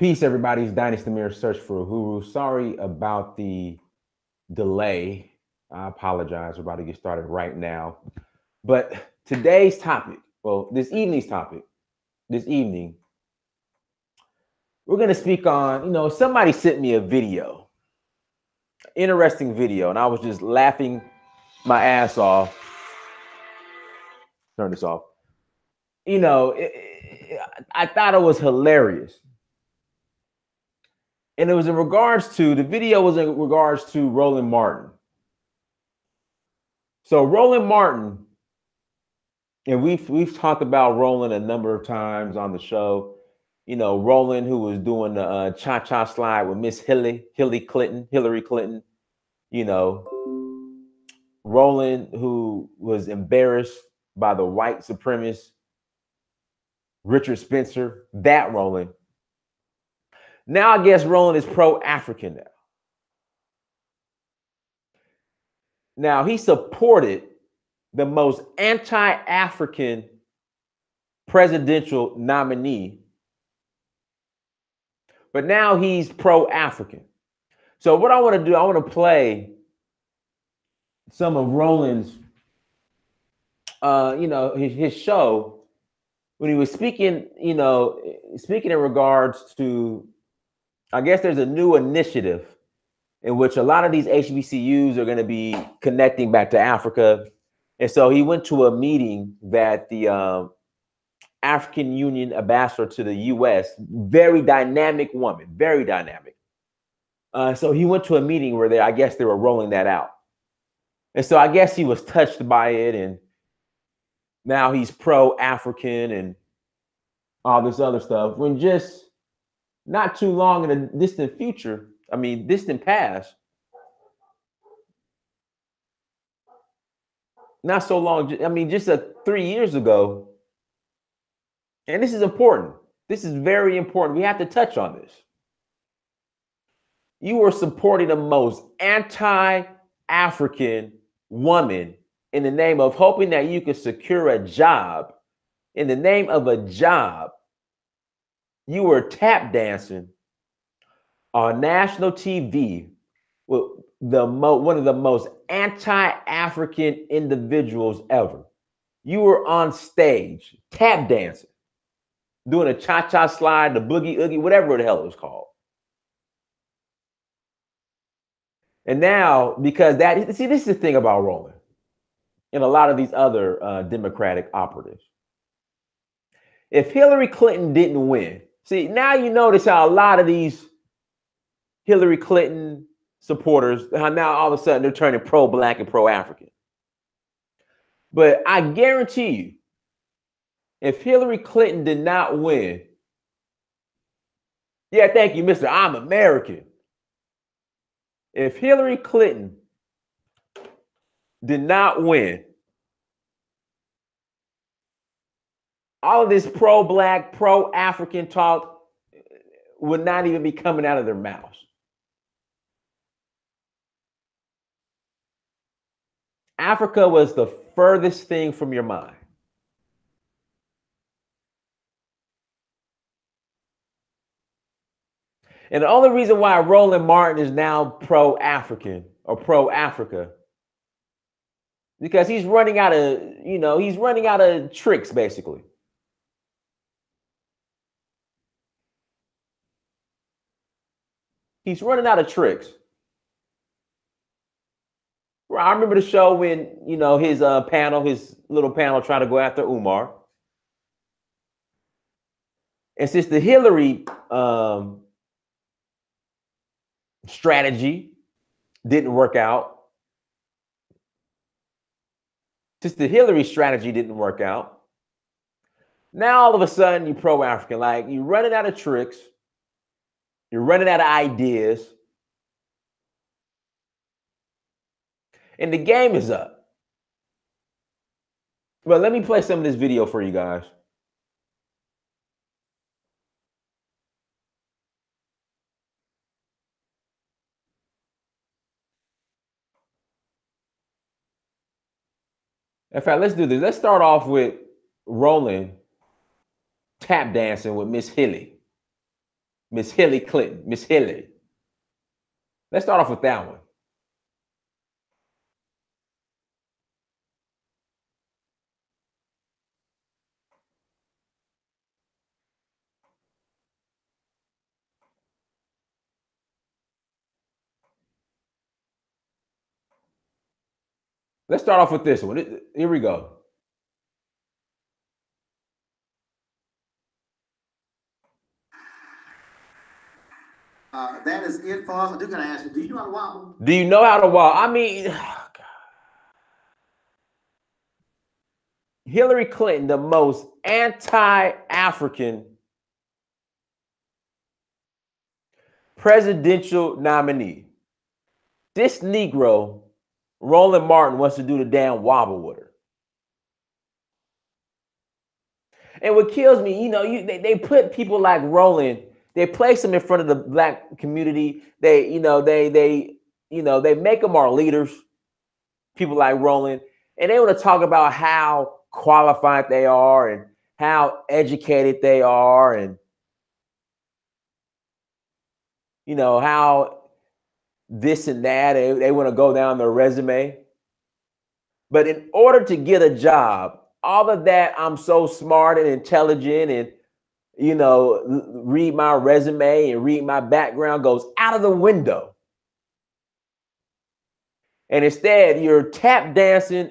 Peace, everybody. It's Dynastamir Search for Uhuru. Sorry about the delay. I apologize. We're about to get started right now. But today's topic, well, this evening's topic, this evening, we're going to speak on, you know, somebody sent me a video, interesting video, and I was just laughing my ass off. Turn this off. You know, I thought it was hilarious. And it was in regards to, the video was in regards to Roland Martin. So Roland Martin, and we've talked about Roland a number of times on the show. You know, Roland, who was doing the cha-cha slide with Miss Hillary Clinton. You know, Roland, who was embarrassed by the white supremacist Richard Spencer, that Roland. Now I guess Roland is pro-African now. Now he supported the most anti-African presidential nominee, but now he's pro-African. So what I want to do, I want to play some of Roland's, you know, his show when he was speaking, you know, speaking in regards to, I guess there's a new initiative in which a lot of these HBCUs are going to be connecting back to Africa. And so he went to a meeting that the African Union ambassador to the U.S., very dynamic woman, very dynamic. So he went to a meeting where they, I guess they were rolling that out. And so I guess he was touched by it. And now he's pro-African and all this other stuff, when just not too long in the distant future, I mean, distant past, not so long, I mean, just 3 years ago, and this is important. This is very important. We have to touch on this. You were supporting the most anti-African woman in the name of hoping that you could secure a job, in the name of a job. You were tap dancing on national TV with the one of the most anti-African individuals ever. You were on stage tap dancing, doing a cha-cha slide, the boogie oogie, whatever the hell it was called. And now, because that, see, this is the thing about Roland and a lot of these other Democratic operatives. If Hillary Clinton didn't win, see, now you notice how a lot of these Hillary Clinton supporters, how now all of a sudden they're turning pro-black and pro-African. But I guarantee you, if Hillary Clinton did not win, yeah, thank you, Mr. I'm American. If Hillary Clinton did not win, all of this pro-black, pro-African talk would not even be coming out of their mouths. Africa was the furthest thing from your mind. And the only reason why Roland Martin is now pro-African or pro-Africa, because he's running out of, you know, he's running out of tricks, basically. He's running out of tricks. I remember the show when, you know, his panel, his little panel tried to go after Umar. And since the Hillary strategy didn't work out, now all of a sudden you're pro-African, like you're running out of tricks. You're running out of ideas. And the game is up. Well, let me play some of this video for you guys. In fact, let's do this. Let's start off with Roland tap dancing with Miss Hillary. Miss Hillary Clinton, Miss Hillary. Let's start off with that one. Let's start off with this one. Here we go. That is it for us. I do gotta ask you, do you know how to wobble? Do you know how to wobble? I mean, oh God. Hillary Clinton, the most anti-African presidential nominee. This Negro, Roland Martin, wants to do the damn wobble with her. And what kills me, you know, they put people like Roland, they place them in front of the black community. They, you know, they make them our leaders, people like Roland, and they want to talk about how qualified they are and how educated they are and, you know, how this and that, they want to go down their resume. But in order to get a job, all of that, I'm so smart and intelligent and, you know, read my resume and read my background, goes out of the window. And instead, you're tap dancing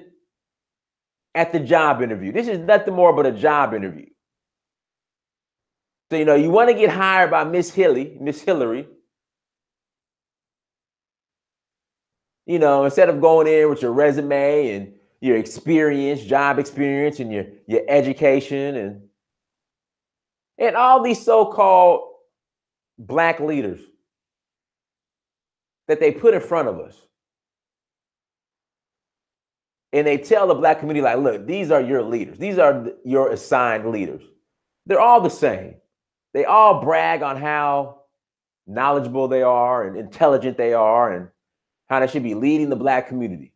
at the job interview. This is nothing more but a job interview. So, you know, you want to get hired by Miss Hillary. You know, instead of going in with your resume and your experience, job experience, and your education and all these so-called black leaders that they put in front of us. And they tell the black community, like, look, these are your leaders. These are your assigned leaders. They're all the same. They all brag on how knowledgeable they are and intelligent they are and how they should be leading the black community.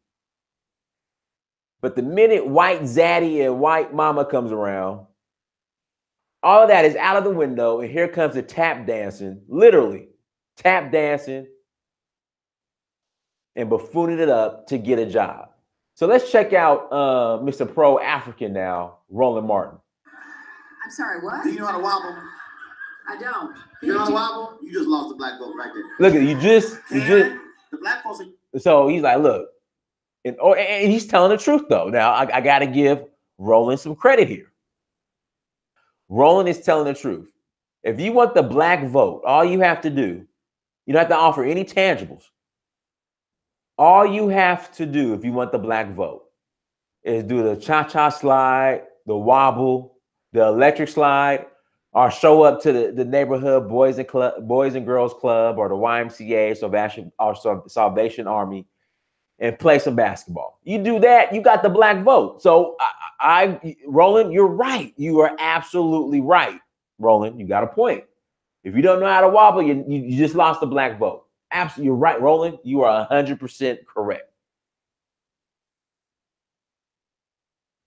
But the minute white zaddy and white mama comes around, all of that is out of the window, and here comes the tap dancing, literally tap dancing and buffooning it up to get a job. So let's check out Mr. Pro-African now, Roland Martin. I'm sorry, what? Do you know how to wobble? I don't. You know how to wobble? You just lost the black vote right there. Look at you just. The black folks are... So he's like, look, and he's telling the truth, though. Now, I got to give Roland some credit here. Roland is telling the truth. If you want the black vote, all you have to do, you don't have to offer any tangibles. All you have to do if you want the black vote is do the cha-cha slide, the wobble, the electric slide, or show up to the neighborhood boys and girls club or the YMCA, Salvation Army, and play some basketball. You do that, you got the black vote. So Roland, you're right. You are absolutely right, Roland. You got a point. If you don't know how to wobble, you just lost the black vote. Absolutely, you're right, Roland. You are 100% correct.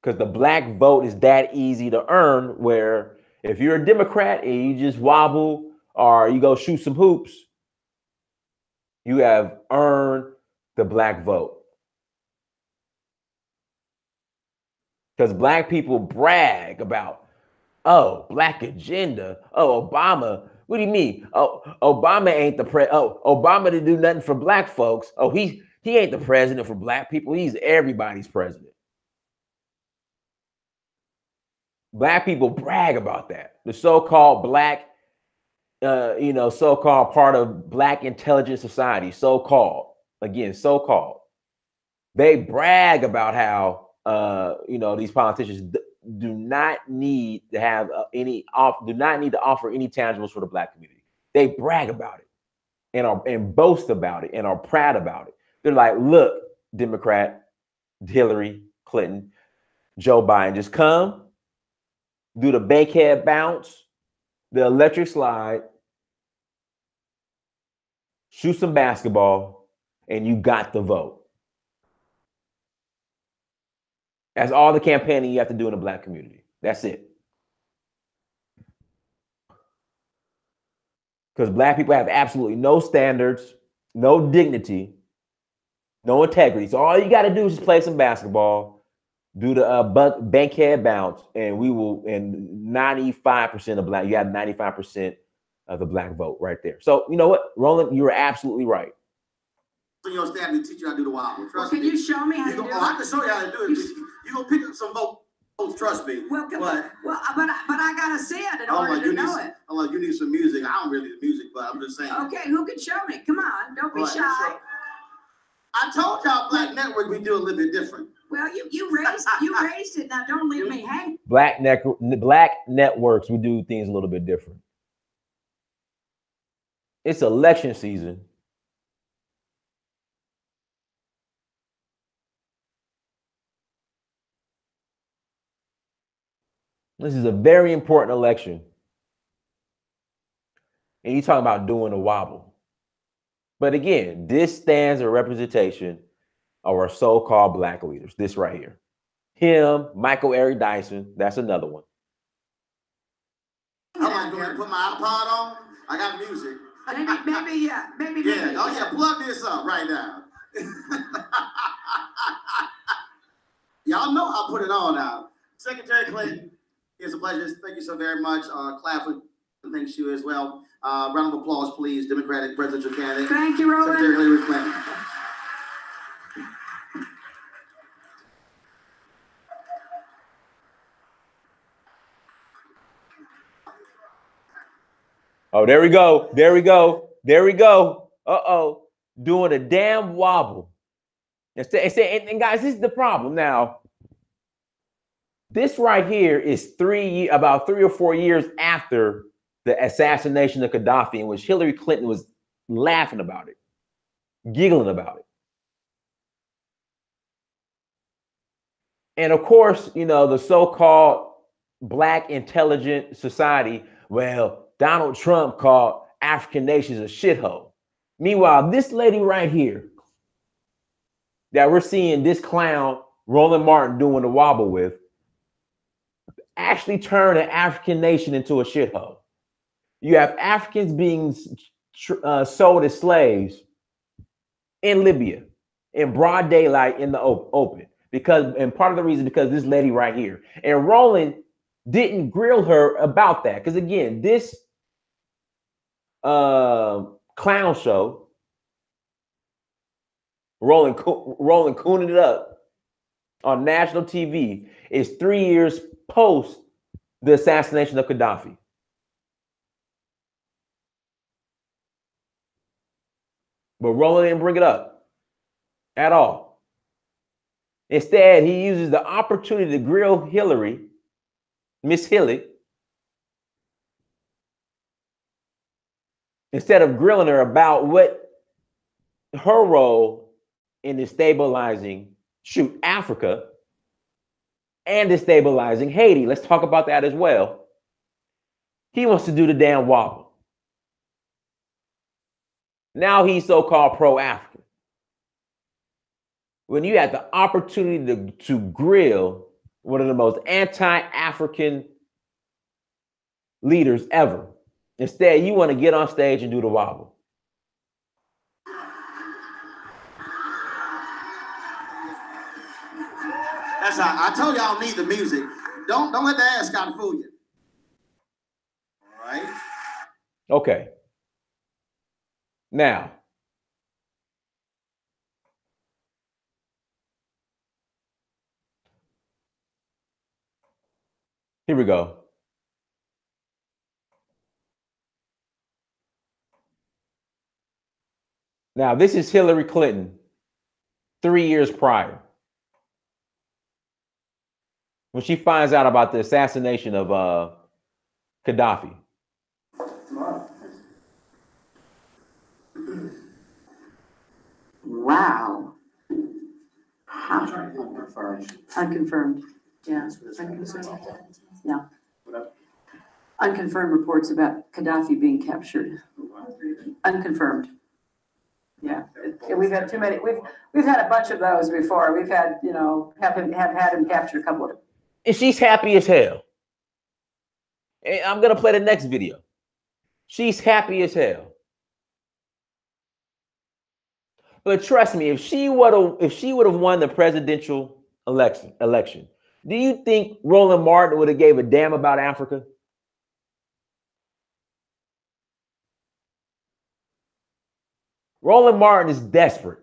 Because the black vote is that easy to earn, where if you're a Democrat and you just wobble or you go shoot some hoops, you have earned the black vote. Because black people brag about, oh, black agenda. Oh, Obama. What do you mean? Oh, Obama ain't the president. Oh, Obama didn't do nothing for black folks. Oh, he ain't the president for black people. He's everybody's president. Black people brag about that. The so-called black, so-called part of black intelligent society, so-called, again, so-called. They brag about how, these politicians do not need to offer any tangibles for the black community. They brag about it and boast about it and are proud about it. They're like, look, Democrat, Hillary Clinton, Joe Biden, just come. Do the bankhead bounce, the electric slide, shoot some basketball, and you got the vote. That's all the campaigning you have to do in the black community. That's it. because black people have absolutely no standards, no dignity, no integrity. So all you got to do is just play some basketball, do the bankhead bounce, and we will. And 95% of black, you got 95% of the black vote right there. So you know what, Roland, you're absolutely right. Your standard to teach you how to do the wild. Trust me. Can you show me how to do it? Oh, I can show you how to do it. You're going to pick up some votes, trust me. Well, but I got to see it in order to know it. I'm like, you need some music. I don't really need music, but I'm just saying. Okay, who can show me? Come on, don't be shy. I told y'all Black Network we do a little bit different. Well, you raised it. Now don't leave me hanging. Black networks, we do things a little bit different. It's election season. This is a very important election. And you're talking about doing a wobble. But again, this stands a representation of our so-called black leaders. This right here. Him, Michael Eric Dyson. That's another one. I'm not going to put my iPod on. I got music. Maybe. Oh, yeah. Plug this up right now. Y'all know I put it on now. Secretary Clinton. It's a pleasure. Thank you so very much. Claflin, thanks you as well. Round of applause, please. Democratic presidential candidate. Thank you, Roland. Secretary Hillary Clinton. Oh, there we go. There we go. There we go. Uh-oh. Doing a damn wobble. And guys, this is the problem now. This right here is about 3 or 4 years after the assassination of Gaddafi, in which Hillary Clinton was laughing about it, giggling about it. And of course, you know, the so-called black intelligent society, well, Donald Trump called African nations a shithole. Meanwhile, this lady right here that we're seeing this clown, Roland Martin, doing the wobble with, actually turn an African nation into a shithole. You have Africans being sold as slaves in Libya in broad daylight in the open, because this lady right here, and Roland didn't grill her about that, because again, this clown show, Roland cooning it up on national TV, is 3 years post the assassination of Gaddafi. But Roland didn't bring it up at all. Instead, he uses the opportunity to grill Hillary, Miss Hilly. Instead of grilling her about what her role in destabilizing Africa and destabilizing Haiti. Let's talk about that as well. He wants to do the damn wobble. Now he's so-called pro-African. When you had the opportunity to grill one of the most anti-African leaders ever, instead you want to get on stage and do the wobble. That's how I told y'all need the music. Don't let the ass kind of fool you. All right. Okay. Now, here we go. Now, this is Hillary Clinton 3 years prior, when she finds out about the assassination of Gaddafi. Wow. How? Unconfirmed. Yeah. No. Unconfirmed reports about Gaddafi being captured. Unconfirmed. Yeah, we've had too many. We've had a bunch of those before. We've had, you know, have had him captured a couple of times. And she's happy as hell. And I'm going to play the next video. She's happy as hell. But trust me, if she would have won the presidential election, do you think Roland Martin would have gave a damn about Africa? Roland Martin is desperate.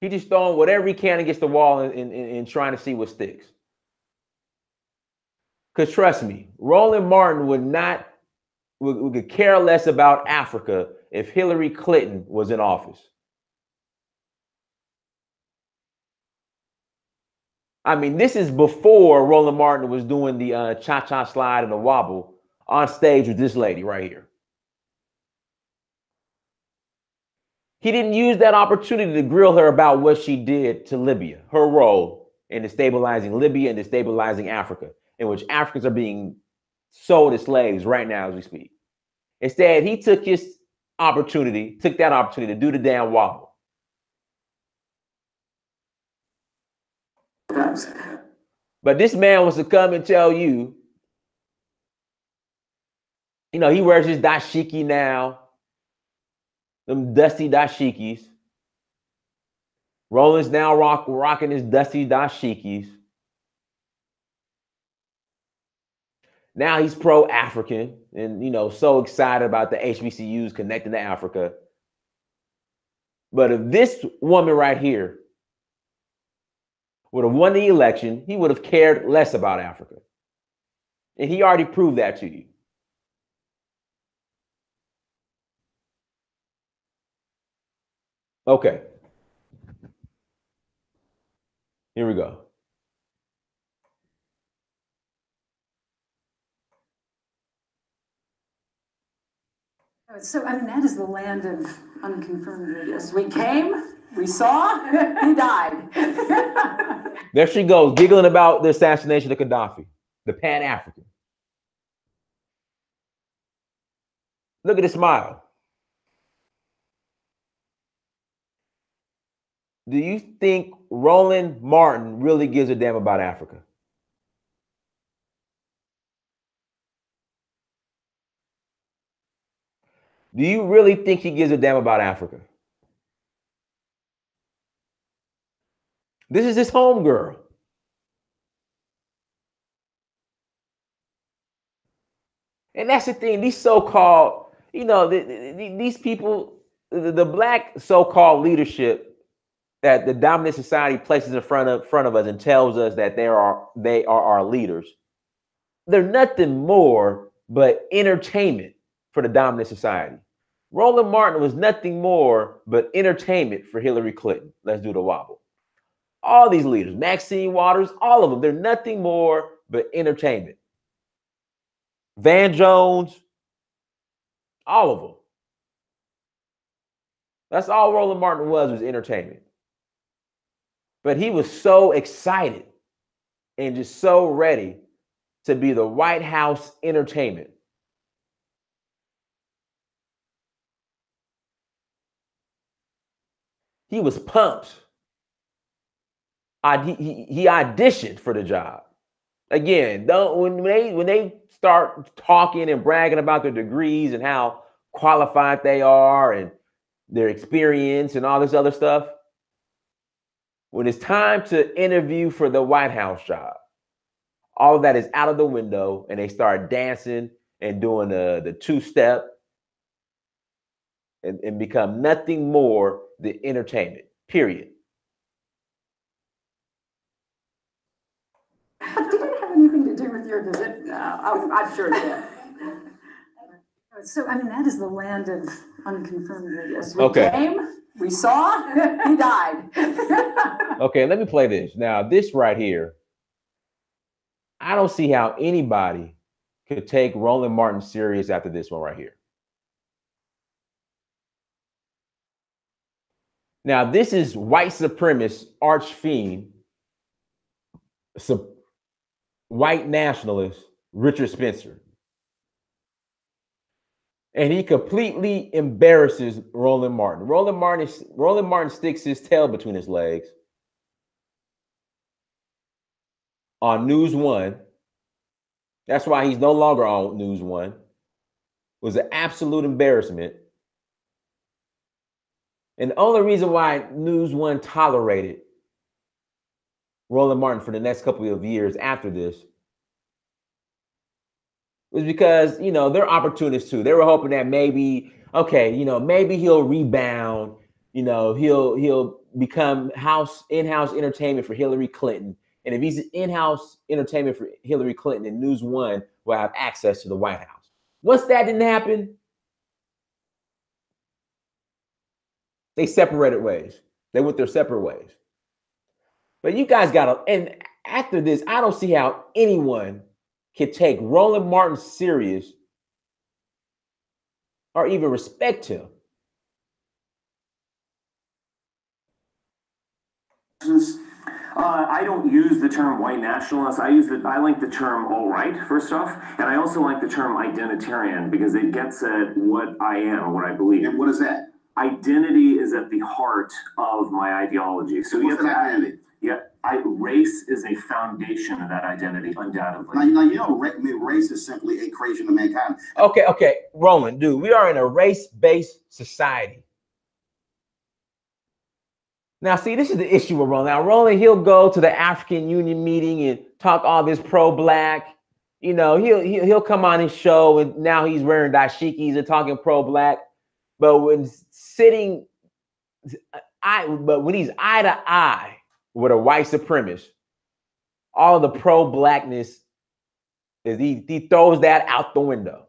He just throwing whatever he can against the wall and trying to see what sticks. Because trust me, Roland Martin would care less about Africa if Hillary Clinton was in office. I mean, this is before Roland Martin was doing the cha-cha slide and the wobble on stage with this lady right here. He didn't use that opportunity to grill her about what she did to Libya, her role in destabilizing Libya and destabilizing Africa, in which Africans are being sold as slaves right now as we speak. Instead, he took his opportunity, took that opportunity to do the damn wobble. But this man wants to come and tell you, you know, he wears his dashiki now, them dusty dashikis. Roland's now rocking his dusty dashikis. Now he's pro-African and, you know, so excited about the HBCUs connecting to Africa. But if this woman right here would have won the election, he would have cared less about Africa. And he already proved that to you. Okay. Here we go. So, I mean, that is the land of unconfirmed videos. We came, we saw, he died. There she goes, giggling about the assassination of Gaddafi, the Pan-African. Look at his smile. Do you think Roland Martin really gives a damn about Africa? Do you really think he gives a damn about Africa? This is his homegirl. And that's the thing, these so-called, you know, these people, the black so-called leadership that the dominant society places in front of us and tells us that they are our leaders. They're nothing more but entertainment for the dominant society. Roland Martin was nothing more but entertainment for Hillary Clinton. Let's do the wobble. All these leaders, Maxine Waters, all of them, they're nothing more but entertainment. Van Jones, all of them. That's all Roland Martin was entertainment. But he was so excited and just so ready to be the White House entertainment. He was pumped. He auditioned for the job. Again, when they start talking and bragging about their degrees and how qualified they are and their experience and all this other stuff, when it's time to interview for the White House job, all of that is out of the window and they start dancing and doing the two-step and become nothing more than entertainment, period. Visit? I'm sure it did. So, I mean, that is the land of unconfirmed videos. We came, we saw, he died. Okay, let me play this. Now, this right here, I don't see how anybody could take Roland Martin serious after this one right here. Now, this is white supremacist, arch fiend, white nationalist Richard Spencer. And he completely embarrasses Roland Martin. Roland Martin sticks his tail between his legs on News One. That's why he's no longer on News One. It was an absolute embarrassment. And the only reason why News One tolerated Roland Martin for the next couple of years after this was because, you know, they're opportunists too. They were hoping that maybe, okay, you know, maybe he'll rebound, you know, he'll become in-house entertainment for Hillary Clinton. And if he's in-house entertainment for Hillary Clinton, then News One will have access to the White House. Once that didn't happen, they separated ways. They went their separate ways. But you guys got to, and after this, I don't see how anyone can take Roland Martin serious or even respect him. I don't use the term white nationalist. I like the term alt-right, first off, and I also like the term identitarian because it gets at what I am, what I believe. And what is that? Identity is at the heart of my ideology. So what's you have to, yeah, race is a foundation of that identity, undoubtedly. Now you know, race is simply a creation of mankind. Okay, Roland, dude, we are in a race-based society. Now, see, this is the issue with Roland. Now, Roland, he'll go to the African Union meeting and talk all this pro-black. You know, he'll come on his show, and now he's wearing dashikis and talking pro-black. But when he's eye to eye with a white supremacist, all the pro-blackness is he throws that out the window.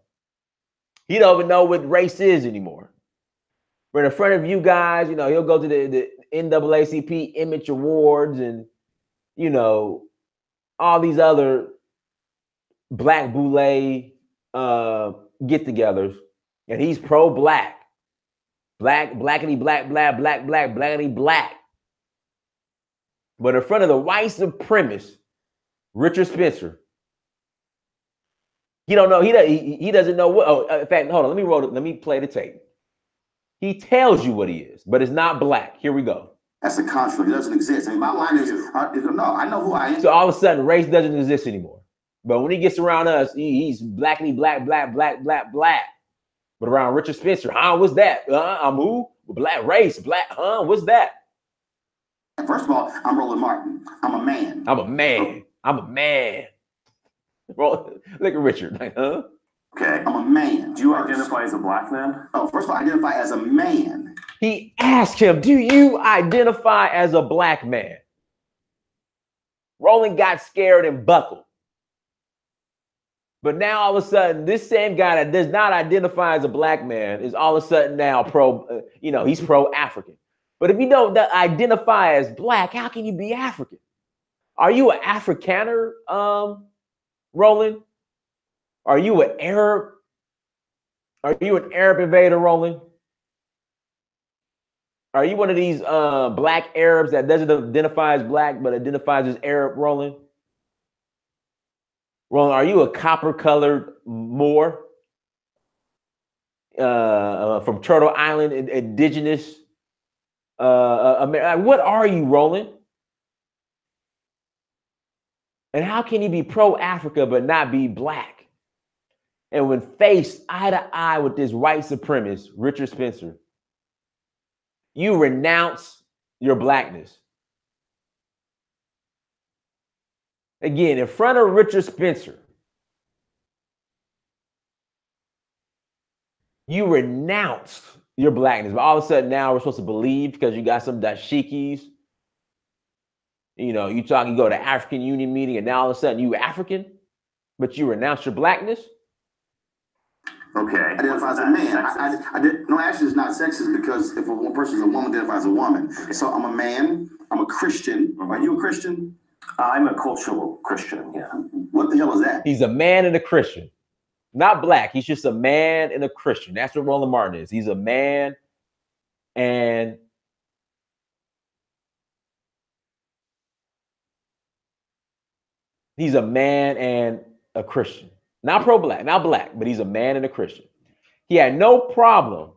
He don't even know what race is anymore. But in front of you guys, you know, he'll go to the NAACP Image Awards and, you know, all these other black boule get-togethers, and he's pro-black. Black, blackity, black, black, black, black, blackity, black. But in front of the white supremacist, Richard Spencer, he don't know. He doesn't know what. Oh, in fact, hold on. Let me play the tape. He tells you what he is, but it's not black. Here we go. That's a construct. It doesn't exist. I mean, my line is, no, I know who I am. So all of a sudden, race doesn't exist anymore. But when he gets around us, he's blackity, black, black, black, black, black. But around Richard Spencer, huh? What's that? I'm who? Black race, black, huh? What's that? First of all, I'm Roland Martin. I'm a man. I'm a man. I'm a man. Roland, look at Richard, like, huh? Okay, I'm a man. Do you identify as a black man? Oh, first of all, I identify as a man. He asked him, do you identify as a black man? Roland got scared and buckled. But now all of a sudden, this same guy that does not identify as a black man is all of a sudden now he's pro-African. But if you don't identify as black, how can you be African? Are you an Afrikaner, Roland? Are you an Arab? Are you an Arab invader, Roland? Are you one of these black Arabs that doesn't identify as black but identifies as Arab, Roland? Roland, are you a copper-colored Moor from Turtle Island, indigenous America? What are you, Roland? And how can you be pro-Africa but not be black? And when faced eye to eye with this white supremacist, Richard Spencer, you renounce your blackness. Again, in front of Richard Spencer, you renounced your blackness. But all of a sudden now we're supposed to believe because you got some dashikis. You know, you go to African Union meeting and now all of a sudden you African, but you renounce your blackness. Okay. I identify as a man. No, actually, it's not sexist because if a person is a woman, identifies as a woman. So I'm a man. I'm a Christian. Are you a Christian? I'm a cultural Christian, yeah. What the hell is that? He's a man and a Christian. Not black. He's just a man and a Christian. That's what Roland Martin is. He's a man and a Christian. Not pro-black, not black, but he's a man and a Christian. He had no problem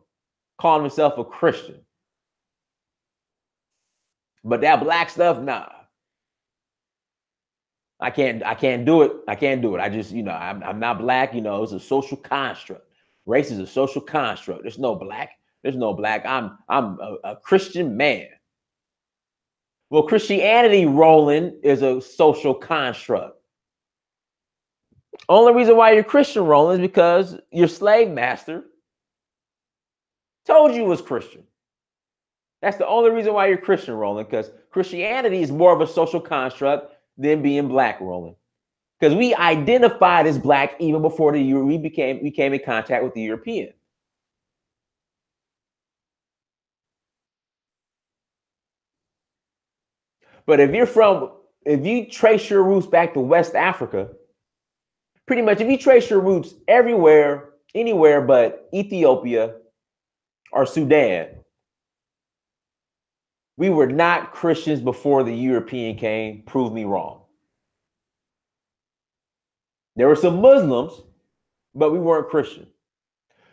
calling himself a Christian. But that black stuff, nah. I can't do it. I can't do it. I just, you know, I'm not black. You know, it's a social construct. Race is a social construct. There's no black. There's no black. I'm a Christian man. Well, Christianity, Roland, is a social construct. Only reason why you're Christian, Roland, is because your slave master told you was Christian. That's the only reason why you're Christian, Roland, because Christianity is more of a social construct than being black, Roland. Because we identified as black even before we came in contact with the European. But if you trace your roots back to West Africa, pretty much if you trace your roots everywhere, anywhere but Ethiopia or Sudan, we were not Christians before the European came. Prove me wrong. There were some Muslims, but we weren't Christian.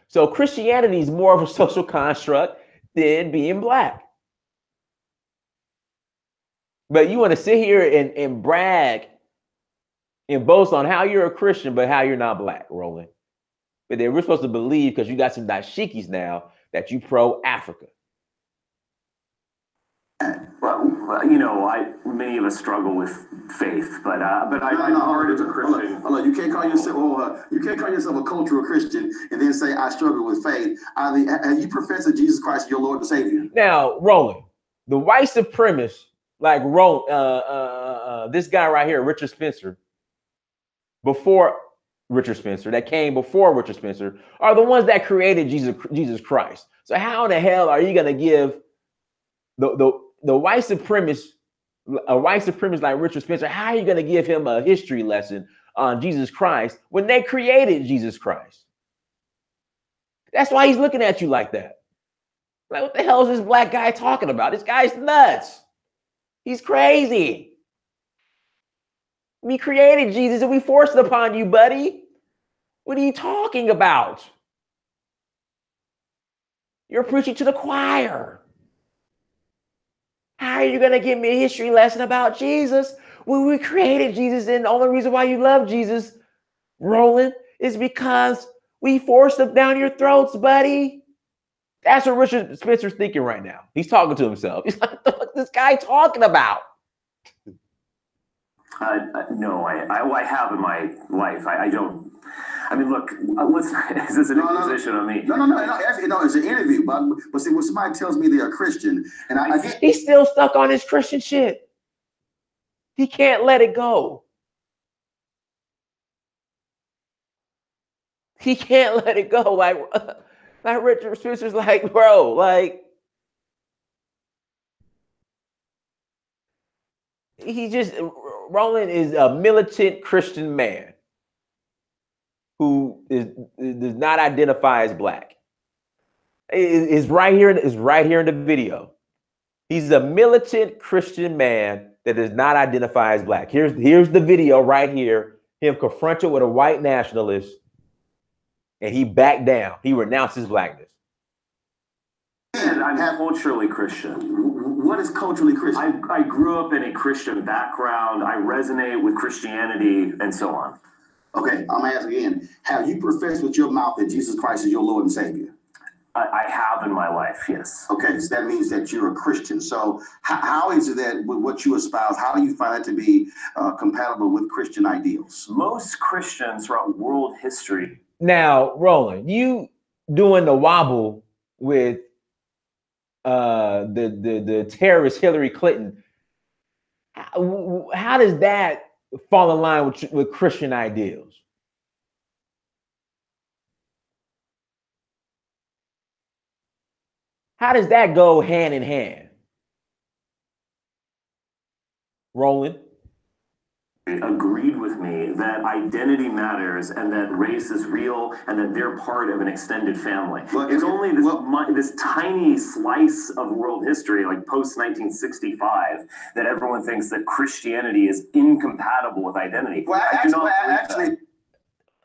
So Christianity is more of a social construct than being black. But you want to sit here and brag and boast on how you're a Christian, but how you're not black, Roland. But then we're supposed to believe, because you got some dashikis now, that you pro-Africa. Well, you know, many of us struggle with faith, but you can't call yourself a cultural Christian and then say I struggle with faith. I mean, have you professed Jesus Christ your Lord and Savior? Now, Roland, the white supremacist, like this guy right here, Richard Spencer, that came before Richard Spencer, are the ones that created Jesus Christ. So how in the hell are you going to give the white supremacist, a white supremacist like Richard Spencer, how are you going to give him a history lesson on Jesus Christ when they created Jesus Christ? That's why he's looking at you like that. Like, what the hell is this black guy talking about? This guy's nuts. He's crazy. We created Jesus and we forced it upon you, buddy. What are you talking about? You're preaching to the choir. How are you going to give me a history lesson about Jesus when we created Jesus? And the only reason why you love Jesus, Roland, is because we forced him down your throats, buddy. That's what Richard Spencer's thinking right now. He's talking to himself. He's like, what the fuck is this guy talking about? No, I have in my life. I don't. I mean, look, is this an imposition on me? No, it's an interview. But see, when somebody tells me they're a Christian, and I get... He's still stuck on his Christian shit. He can't let it go. He can't let it go. Like Richard Spencer's like, bro, like, he just, Roland is a militant Christian man who does not identify as black. Is right here in the video. He's a militant Christian man that does not identify as black. Here's the video right here, him confronted with a white nationalist. And he backed down. He renounced his blackness. And I'm culturally Christian. What is culturally Christian? I grew up in a Christian background. I resonate with Christianity and so on. Okay, I'm asking again. Have you professed with your mouth that Jesus Christ is your Lord and Savior? I have in my life, yes. Okay, so that means that you're a Christian. So how is it that with what you espouse, how do you find that to be compatible with Christian ideals? Most Christians throughout world history... Now, Roland, you doing the wobble with the terrorist Hillary Clinton. How does that fall in line with Christian ideals? How does that go hand in hand, Roland? Agreed with me that identity matters and that race is real and that they're part of an extended family. Well, it's only this, this tiny slice of world history, like post-1965, that everyone thinks that Christianity is incompatible with identity. Well,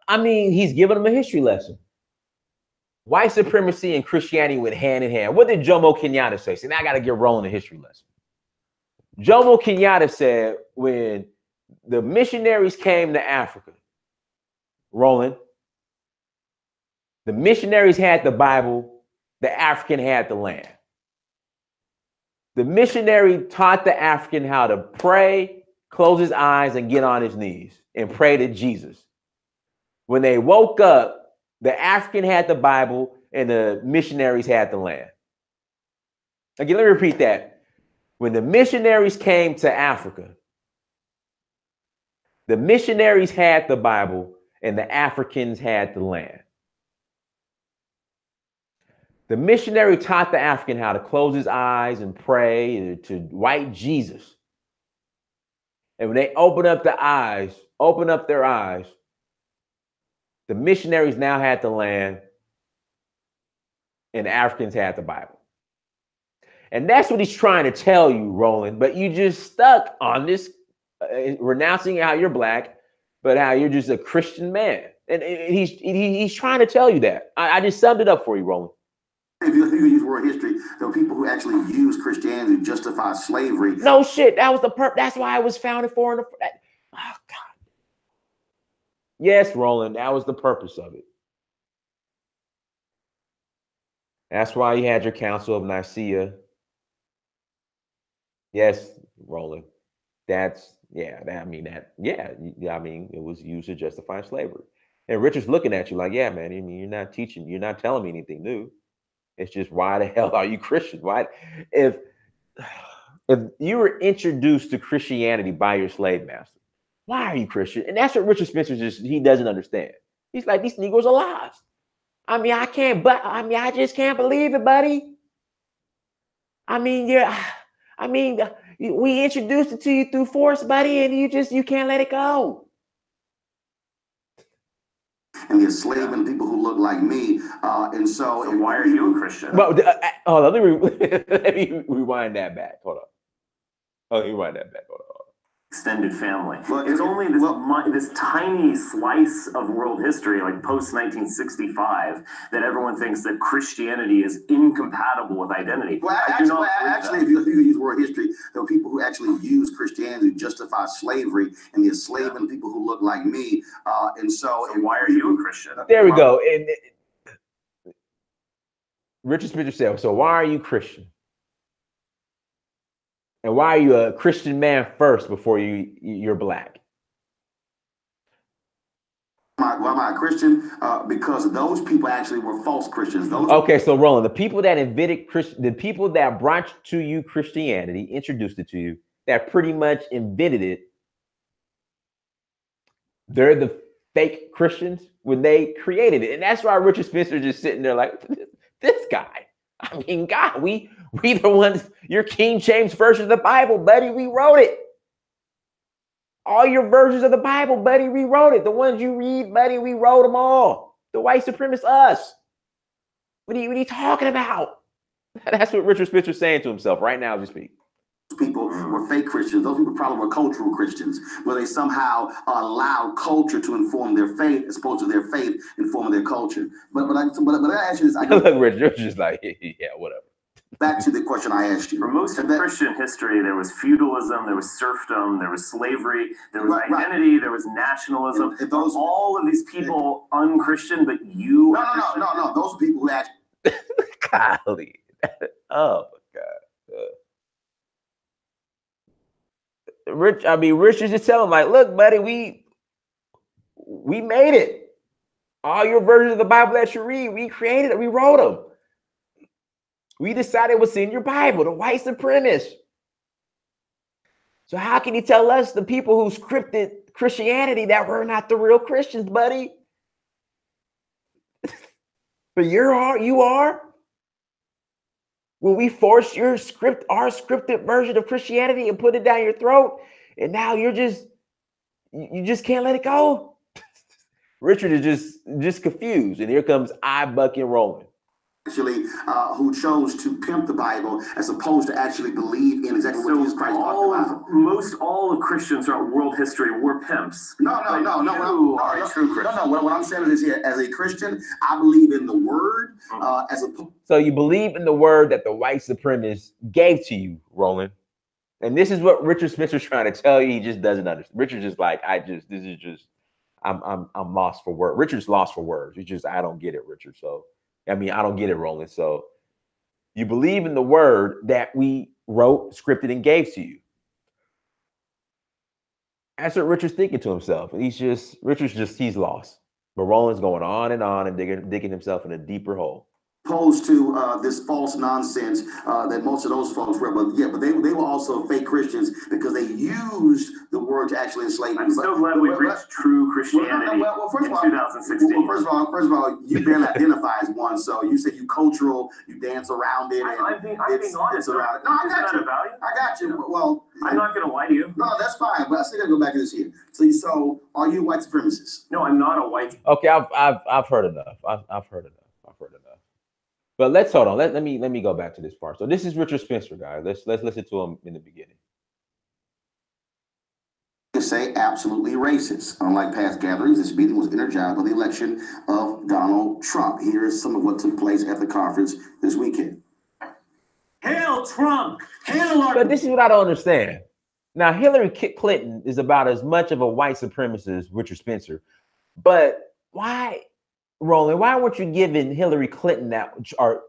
I mean, he's giving them a history lesson. White supremacy and Christianity went hand in hand. What did Jomo Kenyatta say? So now I got to give Roland a history lesson. Jomo Kenyatta said when the missionaries came to Africa, Roland. The missionaries had the Bible. The African had the land. The missionary taught the African how to pray, close his eyes, and get on his knees and pray to Jesus. When they woke up, the African had the Bible and the missionaries had the land. Again, let me repeat that. When the missionaries came to Africa, the missionaries had the Bible and the Africans had the land. The missionary taught the African how to close his eyes and pray to white Jesus. And when they open up their eyes, the missionaries now had the land and the Africans had the Bible. And that's what he's trying to tell you, Roland, but you just stuck on this, renouncing how you're black, but how you're just a Christian man. And he's trying to tell you that. I just summed it up for you, Roland. If you use world history, there were people who actually use Christianity to justify slavery. No shit. That was the purpose. That's why it was founded for. Oh, God. Yes, Roland, that was the purpose of it. That's why you had your Council of Nicaea. Yes, Roland. That's, yeah, that, I mean, that, yeah, I mean, it was used to justify slavery. And Richard's looking at you like, yeah, man, I mean, you're not teaching, you're not telling me anything new. It's just, why the hell are you Christian? Why, if you were introduced to Christianity by your slave master, why are you Christian? And that's what Richard Spencer just—he doesn't understand. He's like, these Negroes are lost. I mean, I can't, but I mean, I just can't believe it, buddy. I mean, yeah, I mean, we introduced it to you through force, buddy, and you can't let it go. And the enslaving people who look like me, and so. And why are you a Christian? Well, let me rewind that back. Hold on. Extended family. Well, it's only this, this tiny slice of world history, like post-1965, that everyone thinks that Christianity is incompatible with identity. Well, actually, if you use world history, there were people who actually used Christianity to justify slavery and the enslaving people who look like me. And why are you a Christian? There we go. And Richard Spencer said, so why are you Christian? And why are you a Christian man first before you're black? Why am I a Christian? Because those people actually were false Christians. Okay, so Roland, the people that invented the people that brought to you Christianity, introduced it to you, that pretty much invented it, they're the fake Christians when they created it. And that's why Richard Spencer just sitting there like, this guy. I mean, God, we the ones, your King James version of the Bible, buddy, we wrote it. All your versions of the Bible, buddy, we wrote it. The ones you read, buddy, we wrote them all. The white supremacists, us. What are you talking about? That's what Richard Spencer's saying to himself right now as we speak. People were fake Christians. Those people probably were cultural Christians, where they somehow allowed culture to inform their faith as opposed to their faith informing their culture. But I ask you this. Look, Richard's just like, yeah, whatever. Back to the question I asked you. For most of Christian history, there was feudalism, there was serfdom, there was slavery, there was identity, there was nationalism. And those, all of these people unchristian, but you... No. Those people who actually... Golly. Oh, my God. Richard's just telling him, like, look, buddy, we made it. All your versions of the Bible that you read, we created it, we wrote them. We decided what's in your Bible, the white supremacists. So how can you tell us, the people who scripted Christianity, that we're not the real Christians, buddy? But you are. When we forced our scripted version of Christianity and put it down your throat, and now you just can't let it go. Richard is just confused, and here comes eye-bucking Roland. Actually, who chose to pimp the Bible as opposed to actually believe in exactly what Jesus Christ talked about. Most all of Christians throughout world history were pimps. No. What I'm saying is here, as a Christian, I believe in the word. So you believe in the word that the white supremacists gave to you, Roland. And this is what Richard Spencer's trying to tell you. He just doesn't understand. Richard's just like, I'm lost for words. Richard's lost for words. He just, I don't get it, Richard. So, I mean, I don't get it, Roland. So you believe in the word that we wrote, scripted, and gave to you. That's what Richard's thinking to himself. He's just, he's lost. But Roland's going on and digging himself in a deeper hole. Opposed to this false nonsense that most of those folks were, but yeah, but they were also fake Christians because they used the word to actually enslave. I'm so glad we preached true Christianity in 2016. Well, first of all, you barely identify as one, so you say you cultural, you dance around it. And I'm being honest. No, I got you. I got you. Well, I'm not going to lie to you. No, that's fine, but I still got to go back to this here. So, are you a white supremacist? No, I'm not a white. Okay, I've heard enough. I've heard enough. But let's hold on. Let me go back to this part. So this is Richard Spencer, guys. Let's listen to him in the beginning. To say absolutely racist. Unlike past gatherings, this meeting was energized by the election of Donald Trump. Here is some of what took place at the conference this weekend. Hail Trump! Hail our. But this is what I don't understand. Now, Hillary Clinton is about as much of a white supremacist as Richard Spencer, but why? Roland, why weren't you giving Hillary Clinton that? Or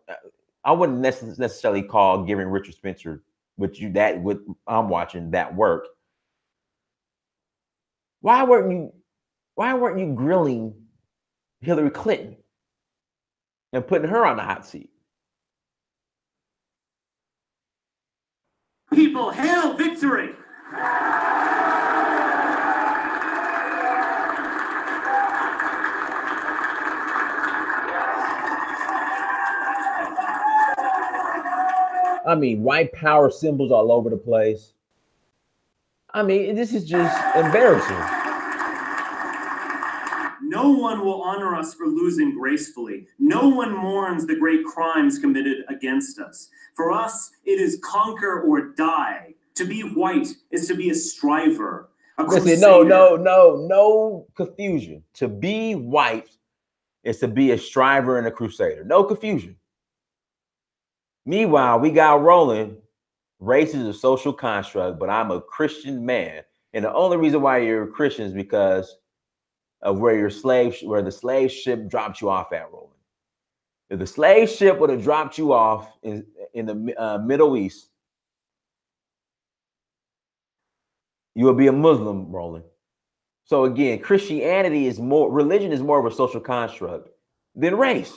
I wouldn't necessarily call giving Richard Spencer, which you that with I'm watching that work. Why weren't you grilling Hillary Clinton and putting her on the hot seat? People, hail victory! I mean, white power symbols all over the place. I mean, this is just embarrassing. No one will honor us for losing gracefully. No one mourns the great crimes committed against us. For us, it is conquer or die. To be white is to be a striver. Listen, no confusion. To be white is to be a striver and a crusader. No confusion. Meanwhile, we got Roland. Race is a social construct, but I'm a Christian man, and the only reason why you're a Christian is because of where the slave ship dropped you off at, Roland. If the slave ship would have dropped you off in the Middle East, you would be a Muslim, Roland. So again, Christianity is more religion is more of a social construct than race.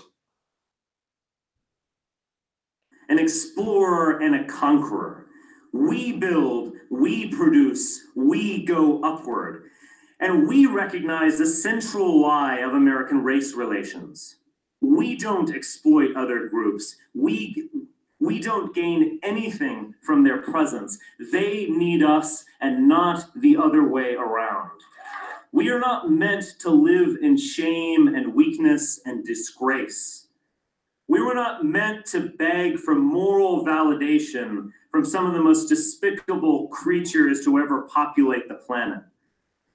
An explorer and a conqueror. We build, we produce, we go upward. And we recognize the central lie of American race relations. We don't exploit other groups. We don't gain anything from their presence. They need us and not the other way around. We are not meant to live in shame and weakness and disgrace. We were not meant to beg for moral validation from some of the most despicable creatures to ever populate the planet.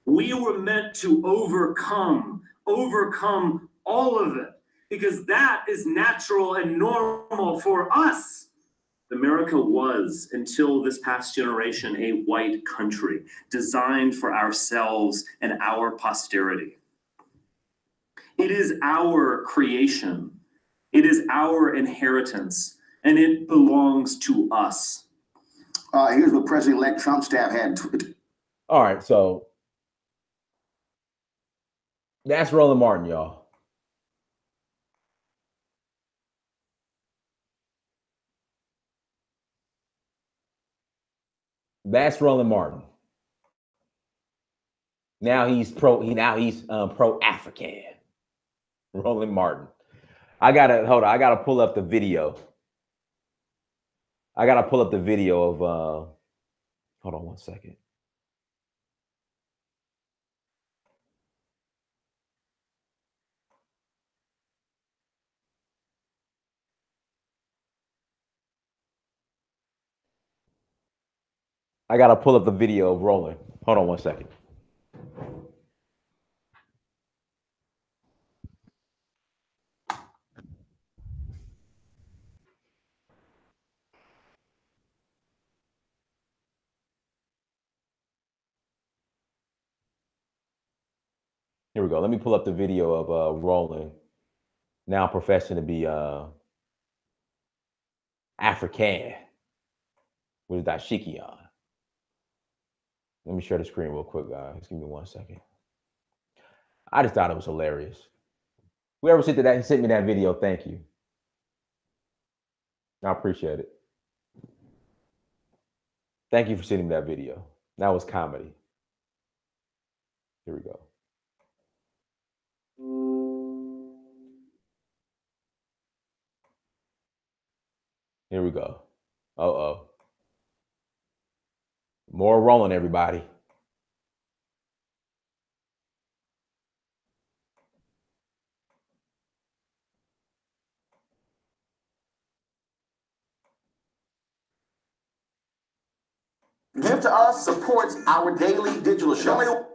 We were meant to overcome all of it, because that is natural and normal for us. America was, until this past generation, a white country designed for ourselves and our posterity. It is our creation. It is our inheritance, and it belongs to us. Here's what President-elect Trump's staff had. All right, so that's Roland Martin, y'all. That's Roland Martin. Now he's pro-African. Roland Martin. I gotta pull up the video. I gotta pull up the video of hold on one second. I gotta pull up the video of Roland. Hold on one second. Here we go. Let me pull up the video of Roland, now professing to be African with his dashiki on. Let me share the screen real quick, guys. Give me 1 second. I just thought it was hilarious. Whoever sent me that video, thank you. I appreciate it. Thank you for sending me that video. That was comedy. Here we go. Here we go. Uh-oh. More Roland, everybody. Give to us supports our daily digital show.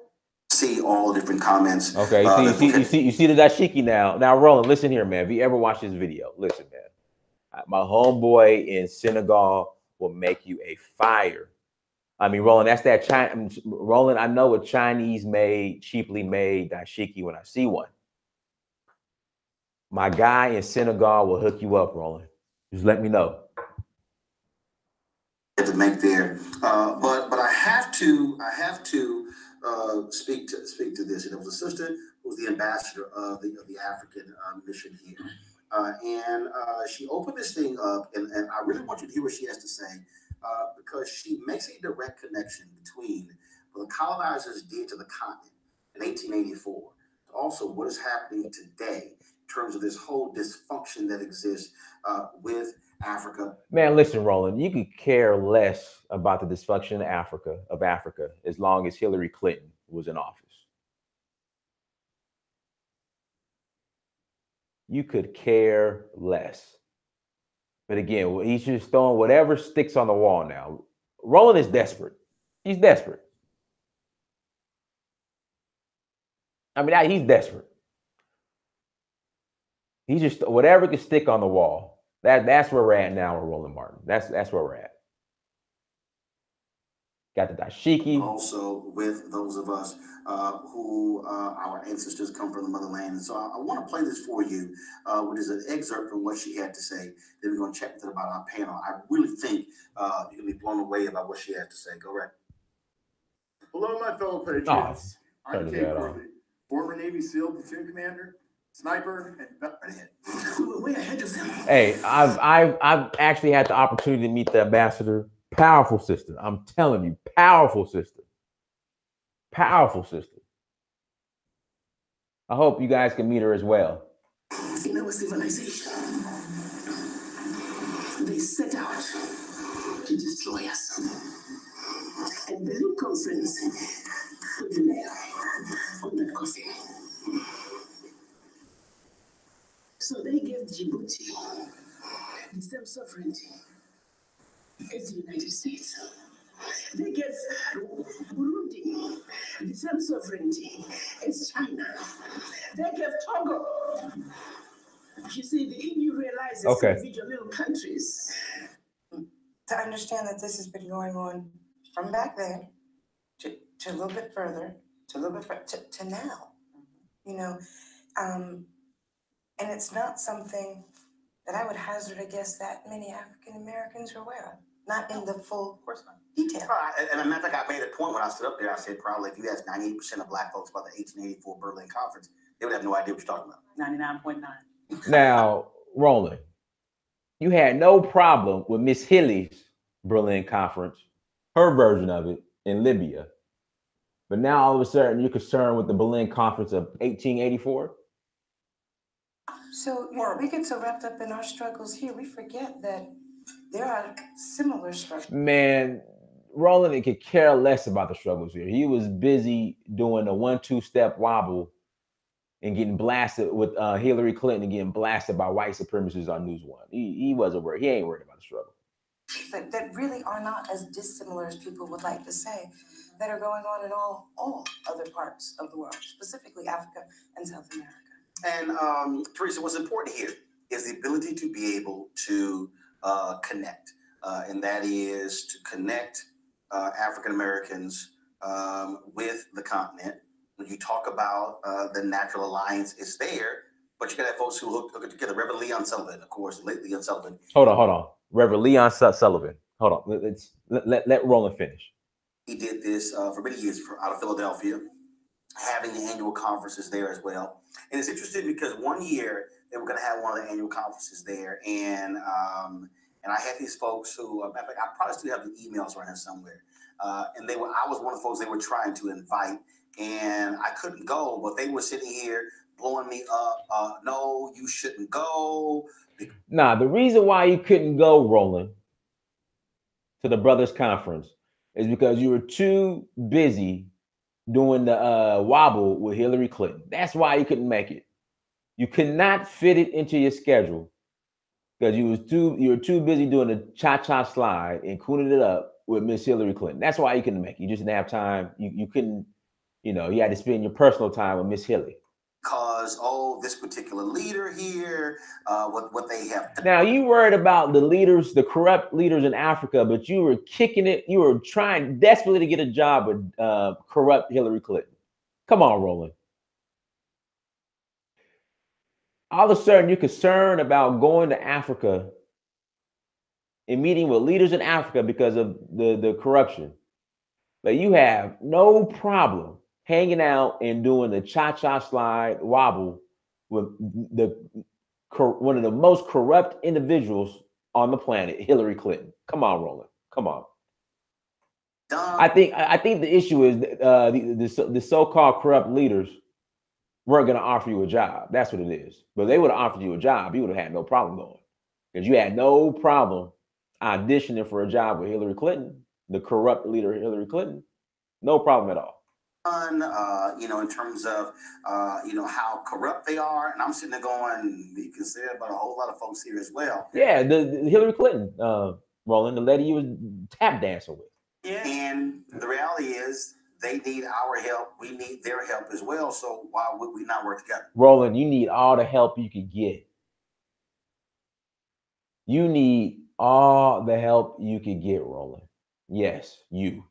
See all different comments. Okay, you see the dashiki now. Now, Roland, listen here, man. If you ever watch this video, listen, man. My homeboy in Senegal will make you a fire. I mean, Roland, that's that China. Roland, I know a Chinese made, cheaply made dashiki when I see one. My guy in Senegal will hook you up, Roland. Just let me know. To make there, but I have to speak to this. And it was a sister who was the ambassador of the African mission here. And she opened this thing up, and I really want you to hear what she has to say, because she makes a direct connection between what the colonizers did to the continent in 1884, and also what is happening today in terms of this whole dysfunction that exists with Africa. Man, listen, Roland, you could care less about the dysfunction in Africa, of Africa, as long as Hillary Clinton was in office. You could care less. But again, he's just throwing whatever sticks on the wall now. Roland is desperate. He's desperate. I mean, he's desperate. He's just whatever can stick on the wall. That's where we're at now with Roland Martin. That's where we're at. Got the dashiki. Also with those of us who our ancestors come from the motherland. And so I want to play this for you, which is an excerpt from what she had to say. Then we're going to chat with her about our panel. I really think you're going to be blown away about what she had to say. Go right. Hello, my fellow patriots. I'm Jay Corbett, former Navy SEAL platoon commander, sniper, and veteran head. Hey, I've actually had the opportunity to meet the ambassador. Powerful sister. I'm telling you, powerful sister. Powerful sister. I hope you guys can meet her as well. In our civilization, they set out to destroy us. And Berlin Conference put the nail on that coffin. So they gave Djibouti the same sovereignty as the United States. They gave Burundi the same sovereignty as China. They gave Togo. You see, the EU realizes individual little countries. To understand that this has been going on from back then to a little bit further, to a little bit to now, you know, and it's not something that I would hazard a guess that many African Americans are aware of. Not in the full detail. And a matter of fact, I made a point when I stood up there. I said, probably if you asked 98% of black folks about the 1884 Berlin Conference, they would have no idea what you're talking about. 99.9. Now, Roland, you had no problem with Miss Hilly's Berlin Conference, her version of it in Libya. But now all of a sudden you're concerned with the Berlin Conference of 1884? So, you know, we get so wrapped up in our struggles here, we forget that there are similar struggles. Man, Roland could care less about the struggles here. He was busy doing a 1-2 step wobble and getting blasted with Hillary Clinton and getting blasted by white supremacists on News One. He wasn't worried. He ain't worried about the struggle. But that really are not as dissimilar as people would like to say, that are going on in all other parts of the world, specifically Africa and South America. And Teresa, what's important here is the ability to be able to connect, and that is to connect African Americans with the continent, When you talk about the natural alliance is there, but you got to have folks who hook it together. Reverend Leon Sullivan, of course, late Leon Sullivan. Hold on. Reverend Leon Sullivan. Hold on. Let Roland finish. He did this for many years out of Philadelphia, having the annual conferences there as well. And it's interesting because one year they were going to have one of the annual conferences there. And I had these folks who, matter of fact, I probably still have the emails right here somewhere. And I was one of the folks they were trying to invite, and I couldn't go, but they were sitting here blowing me up. No, you shouldn't go. Nah, the reason why you couldn't go, Roland, to the Brothers Conference is because you were too busy doing the wobble with Hillary Clinton. That's why you couldn't make it. You could not fit it into your schedule because you were too busy doing the cha-cha slide and cooning it up with Miss Hillary Clinton. That's why you couldn't make it. You just didn't have time. You couldn't, you had to spend your personal time with Miss Hillary. Because, this particular leader here, what they have. Now, you worried about the leaders, the corrupt leaders in Africa, but you were kicking it. You were trying desperately to get a job with corrupt Hillary Clinton. Come on, Roland. All of a sudden, you're concerned about going to Africa and meeting with leaders in Africa because of the corruption. But you have no problem hanging out and doing the cha-cha slide wobble with one of the most corrupt individuals on the planet, Hillary Clinton. Come on, Roland. Come on. I think the issue is the so-called corrupt leaders weren't going to offer you a job. That's what it is. But they would have offered you a job. You would have had no problem going because you had no problem auditioning for a job with Hillary Clinton, the corrupt leader Hillary Clinton. No problem at all. In terms of how corrupt they are, and I'm sitting there going, you can say that about a whole lot of folks here as well. Yeah, the Hillary Clinton, Roland, the lady you was tap dancing with. Yeah, and the reality is they need our help. We need their help as well. So why would we not work together? Roland, you need all the help you can get. You need all the help you can get, Roland. Yes, you.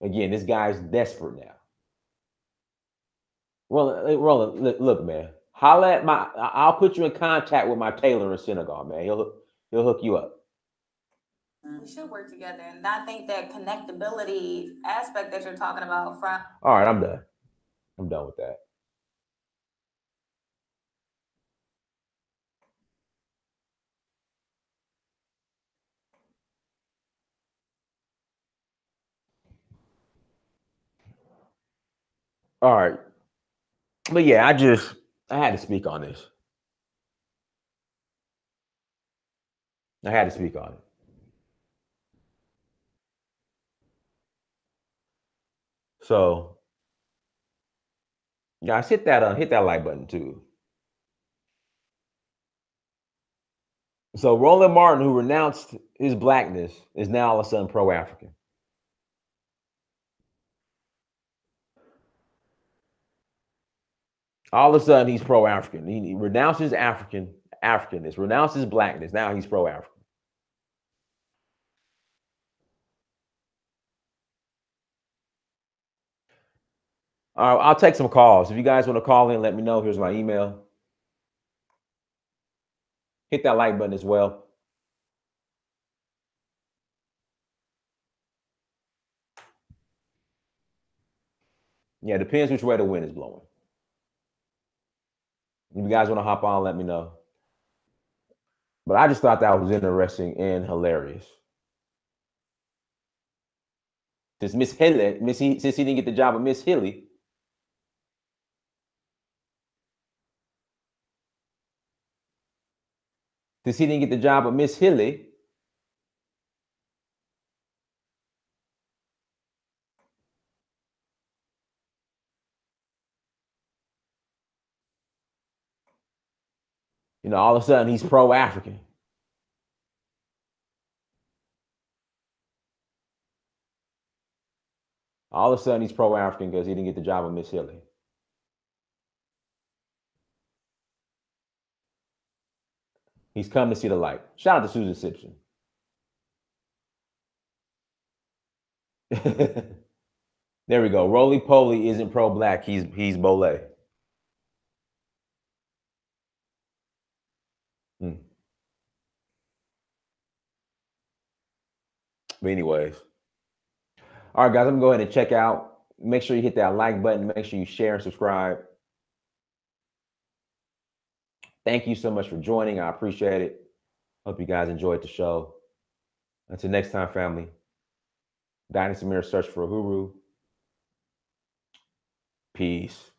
Again, this guy's desperate now. Roland, look, man. Holla at my. I'll put you in contact with my tailor in Senegal, man. He'll hook you up. We should work together, and I think that connectability aspect that you're talking about. All right, I'm done. I'm done with that. All right. But yeah, I had to speak on this. I had to speak on it. So guys, hit that like button too. So Roland Martin, who renounced his blackness, is now all of a sudden pro-African. All of a sudden, he's pro-African. He renounces Africanness, renounces blackness. Now he's pro-African. All right, I'll take some calls. If you guys want to call in, let me know. Here's my email. Hit that like button as well. Yeah, it depends which way the wind is blowing. If you guys want to hop on, let me know. But I just thought that was interesting and hilarious. Since since he didn't get the job with Miss Hillary, all of a sudden he's pro-African. All of a sudden he's pro-African because he didn't get the job with Miss Hillary. He's come to see the light. Shout out to Susan Simpson. There we go. Roly Poly isn't pro-black. He's Bolé. Hmm. But anyways. All right, guys, I'm going to go ahead and check out. Make sure you hit that like button. Make sure you share and subscribe. Thank you so much for joining. I appreciate it. Hope you guys enjoyed the show. Until next time, family. Dynastamir Search for Uhuru. Peace.